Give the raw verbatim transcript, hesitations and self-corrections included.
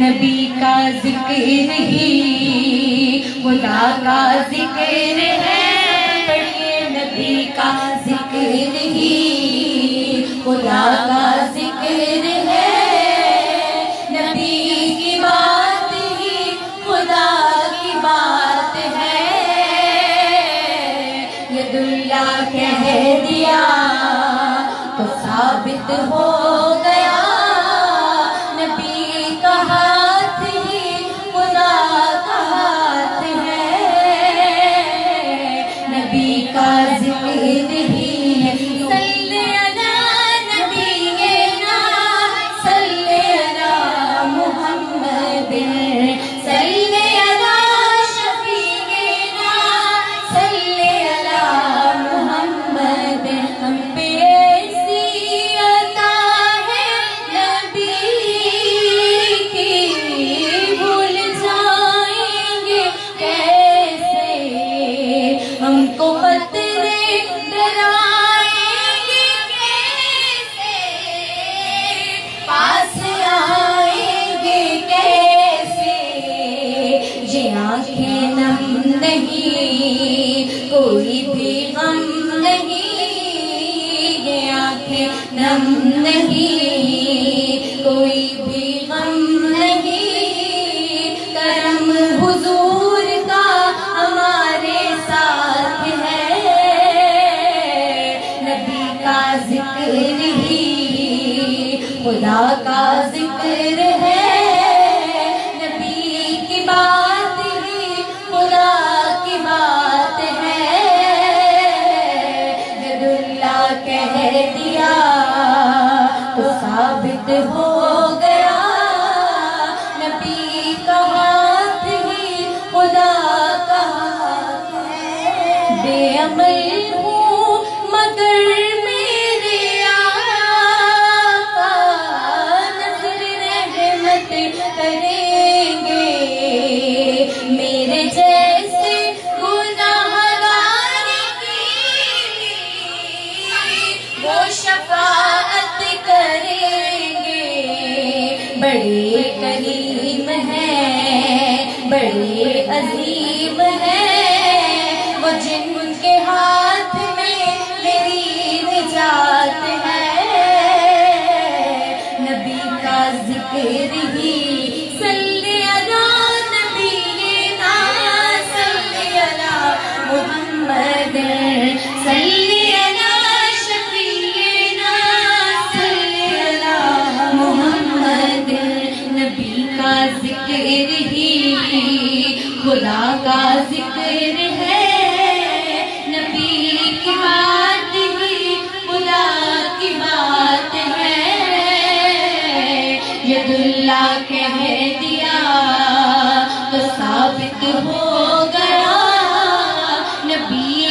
नबी का जिक्र ही खुदा का जिक्र है, पढ़िए नबी का जिक्र ही खुदा का जिक्र है, नबी की बात ही खुदा की बात है। ये दुनिया कह दिया तो साबित हो गया, नबी का हाथ ही खुदा का हाथ है, नबी का जिक्र ही है। सल्ले अला नबीना सल्ले अला मुहम्मद, सल्ले अला शफीना सल्ले अला मुहम्मद। हम पे हमको खतरे डराएंगे कैसे, पास आएंगे कैसे, ये आंखें नम नहीं कोई भी गम नहीं, ये आंखें नम नहीं कोई भी गम नहीं। करम हुजूर का हमारे जिक्र ही खुदा का जिक्र है, नबी की बात ही खुदा की बात है। जदुल्ला कह दिया तो साबित हो गया, नबी का हाथ ही खुदा का हाथ है। बेअमल हूँ मगर करेंगे मेरे जैसे गुनाहगार की वो शफाअत करेंगे। बड़े करीम हैं बड़े अजीम हैं, वो जिनके हाथ में मेरी निजात है, नबी का जिक्र ही। सल्ले अला नबीना सल्ले अला मुहम्मद, सल्ले अला शफीना सल्ले अला मुहम्मद। नबी का जिक्र ही खुदा का जिक्र है, नबी की बात ही खुदा की बात है। यदुल्ला कह दिया तो साबित हो गया, नबी